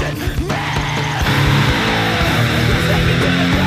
Listen, man,